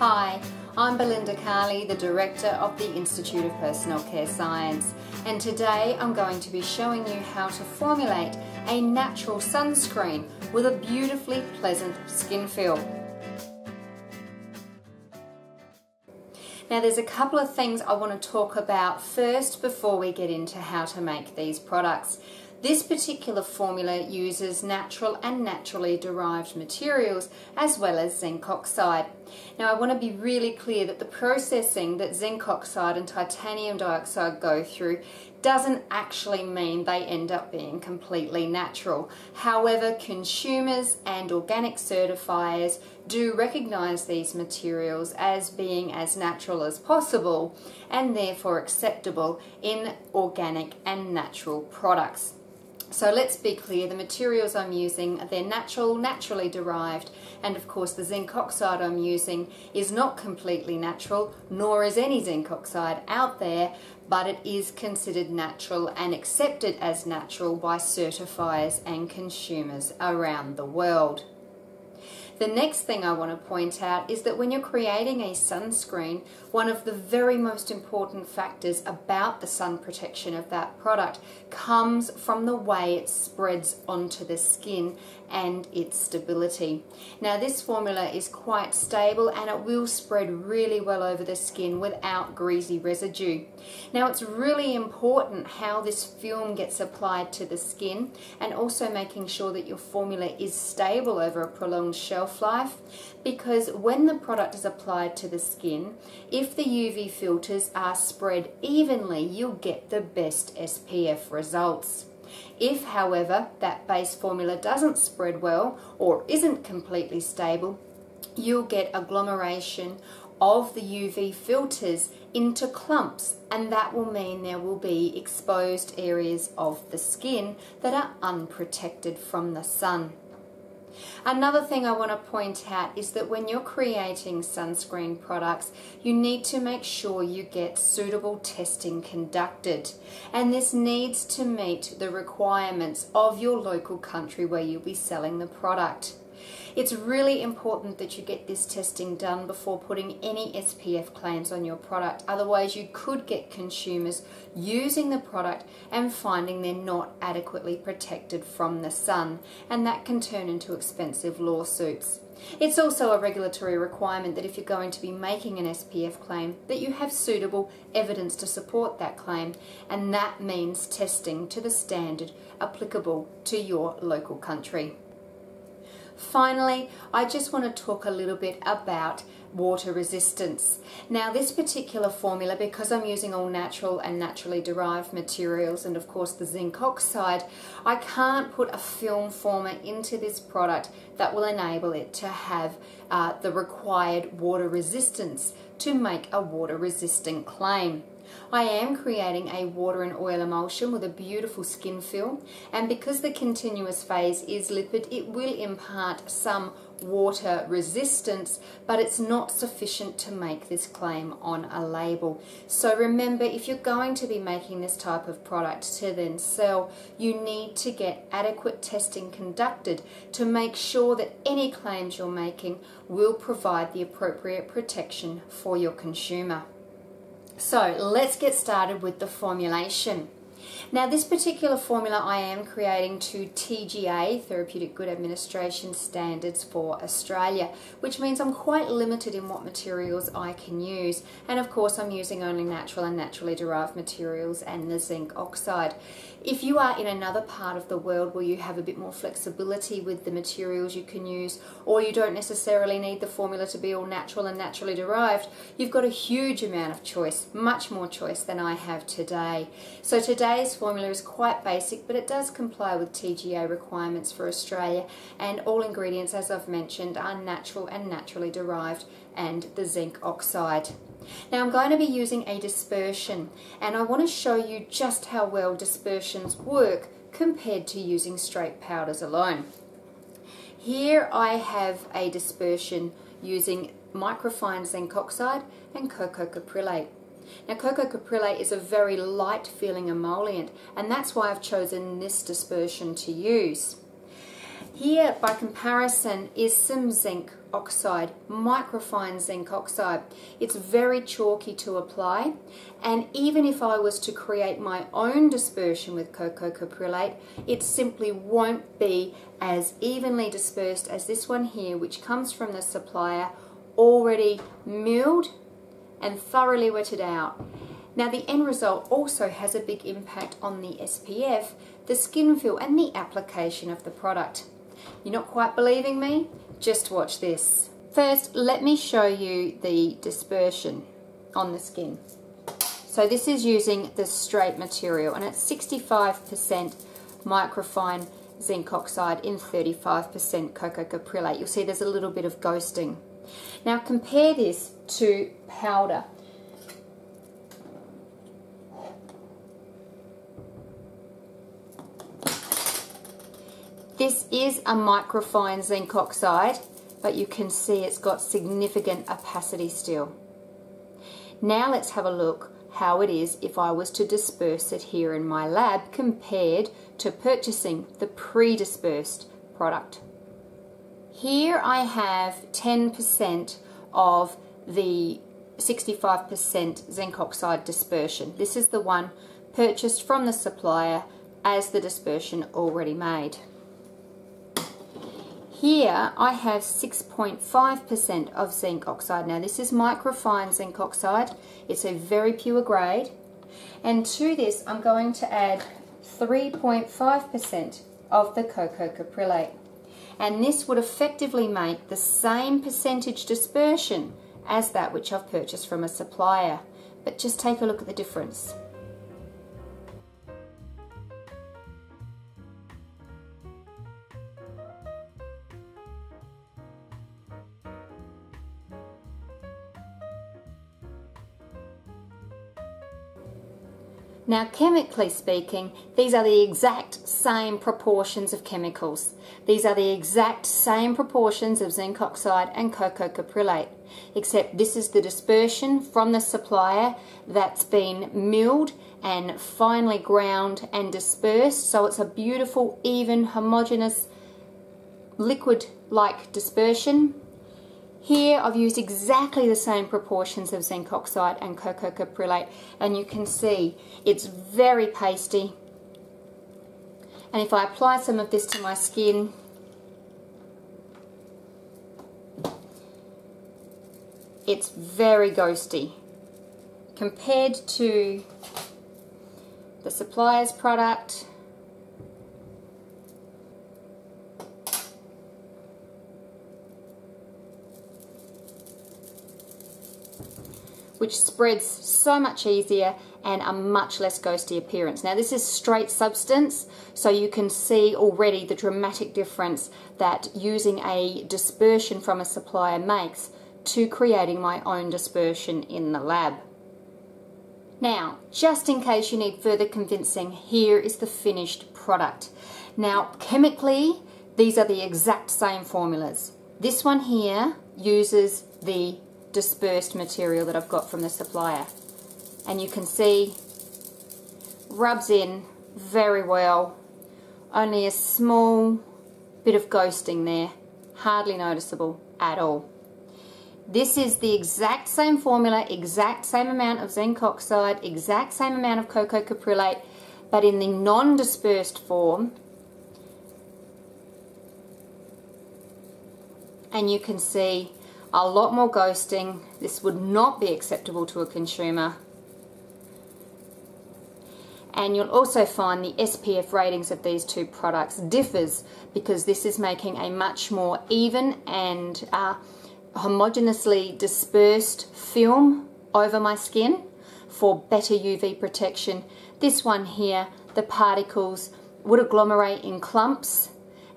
Hi, I'm Belinda Carley, the Director of the Institute of Personal Care Science, and today I'm going to be showing you how to formulate a natural sunscreen with a beautifully pleasant skin feel. Now there's a couple of things I want to talk about first before we get into how to make these products. This particular formula uses natural and naturally derived materials as well as zinc oxide. Now I want to be really clear that the processing that zinc oxide and titanium dioxide go through doesn't actually mean they end up being completely natural. However, consumers and organic certifiers do recognise these materials as being as natural as possible and therefore acceptable in organic and natural products. So let's be clear, the materials I'm using, they're natural, naturally derived, and of course the zinc oxide I'm using is not completely natural, nor is any zinc oxide out there, but it is considered natural and accepted as natural by certifiers and consumers around the world. The next thing I want to point out is that when you're creating a sunscreen, one of the very most important factors about the sun protection of that product comes from the way it spreads onto the skin and its stability. Now this formula is quite stable and it will spread really well over the skin without greasy residue. Now it's really important how this film gets applied to the skin and also making sure that your formula is stable over a prolonged shelf life, because when the product is applied to the skin, if the UV filters are spread evenly, you'll get the best SPF results. If, however, that base formula doesn't spread well or isn't completely stable, you'll get agglomeration of the UV filters into clumps, and that will mean there will be exposed areas of the skin that are unprotected from the sun. Another thing I want to point out is that when you're creating sunscreen products, you need to make sure you get suitable testing conducted, and this needs to meet the requirements of your local country where you'll be selling the product. It's really important that you get this testing done before putting any SPF claims on your product, otherwise you could get consumers using the product and finding they're not adequately protected from the sun, and that can turn into expensive lawsuits. It's also a regulatory requirement that if you're going to be making an SPF claim that you have suitable evidence to support that claim, and that means testing to the standard applicable to your local country. Finally, I just want to talk a little bit about water resistance. Now this particular formula, because I'm using all natural and naturally derived materials and of course the zinc oxide, I can't put a film former into this product that will enable it to have the required water resistance to make a water resistant claim. I am creating a water and oil emulsion with a beautiful skin feel, and because the continuous phase is lipid, it will impart some water resistance, but it's not sufficient to make this claim on a label. So remember, if you're going to be making this type of product to then sell, you need to get adequate testing conducted to make sure that any claims you're making will provide the appropriate protection for your consumer. So let's get started with the formulation. Now this particular formula I am creating to TGA, Therapeutic Good Administration standards for Australia, which means I'm quite limited in what materials I can use, and of course I'm using only natural and naturally derived materials and the zinc oxide. If you are in another part of the world where you have a bit more flexibility with the materials you can use, or you don't necessarily need the formula to be all natural and naturally derived, you've got a huge amount of choice, much more choice than I have today. So today's formula is quite basic, but it does comply with TGA requirements for Australia, and all ingredients, as I've mentioned, are natural and naturally derived and the zinc oxide. Now I'm going to be using a dispersion, and I want to show you just how well dispersions work compared to using straight powders alone. Here I have a dispersion using microfine zinc oxide and Coco-Caprylate. Now Coco-Caprylate is a very light feeling emollient, and that's why I've chosen this dispersion to use. Here, by comparison, is some zinc oxide, microfine zinc oxide. It's very chalky to apply, and even if I was to create my own dispersion with Coco-Caprylate, it simply won't be as evenly dispersed as this one here, which comes from the supplier already milled and thoroughly wetted out. Now the end result also has a big impact on the SPF, the skin feel and the application of the product. You're not quite believing me? Just watch this. First, let me show you the dispersion on the skin. So this is using the straight material, and it's 65% microfine zinc oxide in 35% Coco-Caprylate. You'll see there's a little bit of ghosting. Now compare this to powder. This is a microfine zinc oxide, but you can see it's got significant opacity still. Now let's have a look how it is if I was to disperse it here in my lab compared to purchasing the pre-dispersed product. Here I have 10% of the 65% zinc oxide dispersion. This is the one purchased from the supplier as the dispersion already made. Here I have 6.5% of zinc oxide. Now this is microfine zinc oxide. It's a very pure grade. And to this I'm going to add 3.5% of the Coco-Caprylate. And this would effectively make the same percentage dispersion as that which I've purchased from a supplier. But just take a look at the difference. Now, chemically speaking, these are the exact same proportions of chemicals. These are the exact same proportions of zinc oxide and Coco-Caprylate, except this is the dispersion from the supplier that's been milled and finely ground and dispersed, so it's a beautiful, even, homogeneous, liquid-like dispersion. Here I've used exactly the same proportions of zinc oxide and Coco-Caprylate, and you can see it's very pasty. And if I apply some of this to my skin, it's very ghosty. Compared to the supplier's product, which spreads so much easier and a much less ghosty appearance. Now this is straight substance, so you can see already the dramatic difference that using a dispersion from a supplier makes to creating my own dispersion in the lab. Now, just in case you need further convincing, here is the finished product. Now, chemically, these are the exact same formulas. This one here uses the dispersed material that I've got from the supplier, and you can see rubs in very well, only a small bit of ghosting there, hardly noticeable at all. This is the exact same formula, exact same amount of zinc oxide, exact same amount of Coco-Caprylate, but in the non-dispersed form, and you can see a lot more ghosting. This would not be acceptable to a consumer. And you'll also find the SPF ratings of these two products differs, because this is making a much more even and homogeneously dispersed film over my skin for better UV protection. This one here, the particles would agglomerate in clumps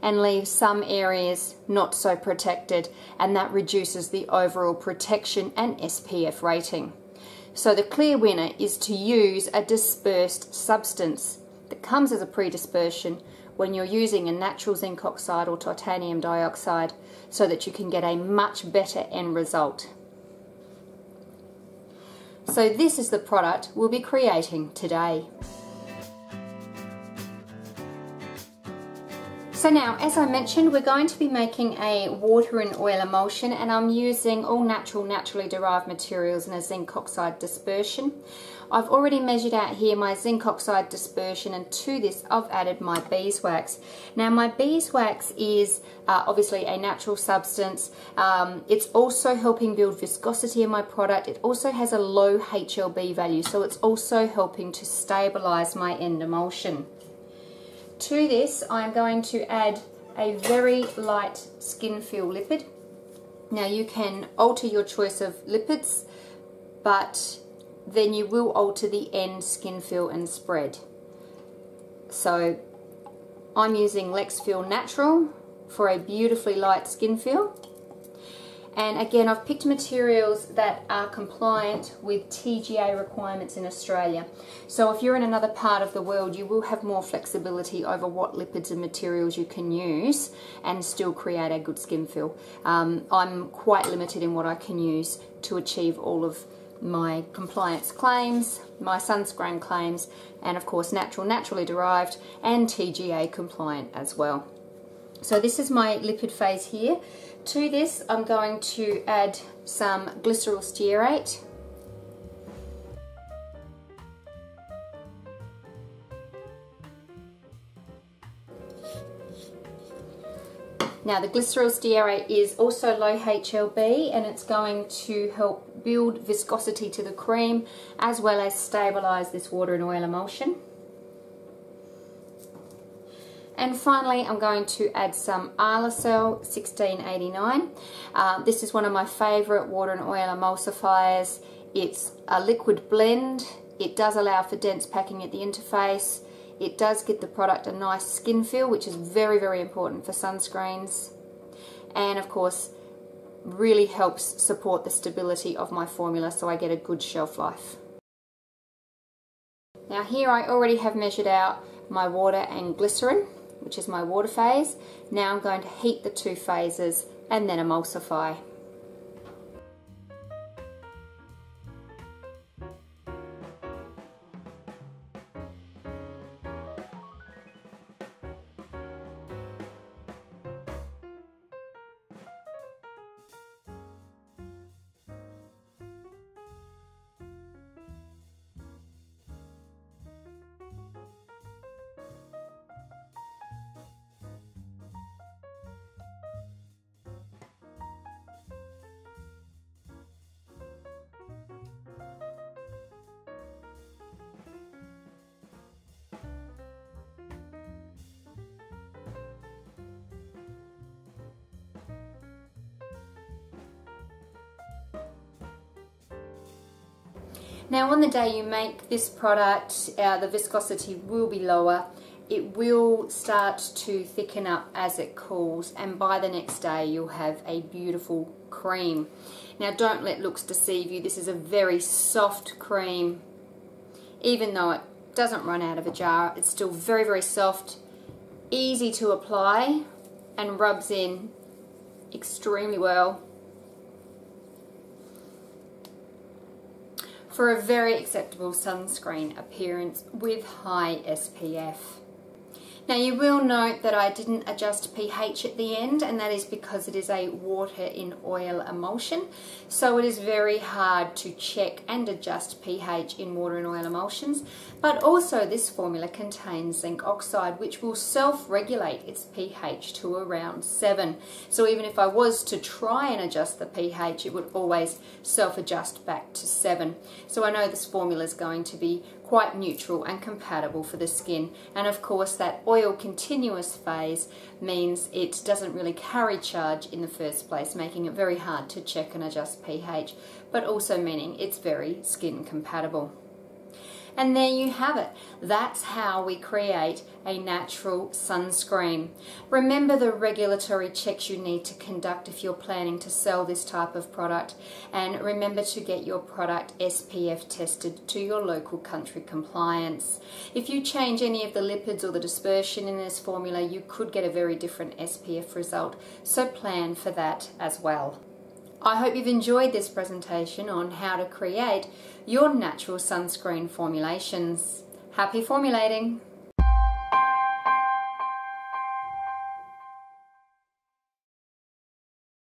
and leave some areas not so protected, and that reduces the overall protection and SPF rating. So the clear winner is to use a dispersed substance that comes as a pre-dispersion when you're using a natural zinc oxide or titanium dioxide, so that you can get a much better end result. So this is the product we'll be creating today. So now, as I mentioned, we're going to be making a water and oil emulsion, and I'm using all natural, naturally derived materials and a zinc oxide dispersion. I've already measured out here my zinc oxide dispersion, and to this I've added my beeswax. Now my beeswax is obviously a natural substance. It's also helping build viscosity in my product. It also has a low HLB value, so it's also helping to stabilize my end emulsion. To this I'm going to add a very light skin feel lipid. Now you can alter your choice of lipids, but then you will alter the end skin feel and spread. So I'm using LexFeel Natural for a beautifully light skin feel. And again, I've picked materials that are compliant with TGA requirements in Australia. So if you're in another part of the world, you will have more flexibility over what lipids and materials you can use and still create a good skin feel. I'm quite limited in what I can use to achieve all of my compliance claims, my sunscreen claims, and of course natural, naturally derived, and TGA compliant as well. So this is my lipid phase here. To this I'm going to add some glycerol stearate. Now the glycerol stearate is also low HLB, and it's going to help build viscosity to the cream as well as stabilize this water and oil emulsion. And finally, I'm going to add some Arlacel 1689. This is one of my favourite water and oil emulsifiers. It's a liquid blend. It does allow for dense packing at the interface. It does give the product a nice skin feel, which is very, very important for sunscreens. And of course, really helps support the stability of my formula, so I get a good shelf life. Now here I already have measured out my water and glycerin, which is my water phase. Now I'm going to heat the two phases and then emulsify. Now on the day you make this product, the viscosity will be lower. It will start to thicken up as it cools, and by the next day you'll have a beautiful cream. Now don't let looks deceive you, this is a very soft cream. Even though it doesn't run out of a jar, it's still very, very soft, easy to apply, and rubs in extremely well. For a very acceptable sunscreen appearance with high SPF. Now you will note that I didn't adjust pH at the end, and that is because it is a water in oil emulsion. So it is very hard to check and adjust pH in water and oil emulsions. But also this formula contains zinc oxide, which will self-regulate its pH to around 7. So even if I was to try and adjust the pH, it would always self-adjust back to 7. So I know this formula is going to be quite neutral and compatible for the skin, and of course that oil continuous phase means it doesn't really carry charge in the first place, making it very hard to check and adjust pH, but also meaning it's very skin compatible. And there you have it. That's how we create a natural sunscreen. Remember the regulatory checks you need to conduct if you're planning to sell this type of product, and remember to get your product SPF tested to your local country compliance. If you change any of the lipids or the dispersion in this formula, you could get a very different SPF result, so plan for that as well. I hope you've enjoyed this presentation on how to create your natural sunscreen formulations. Happy formulating!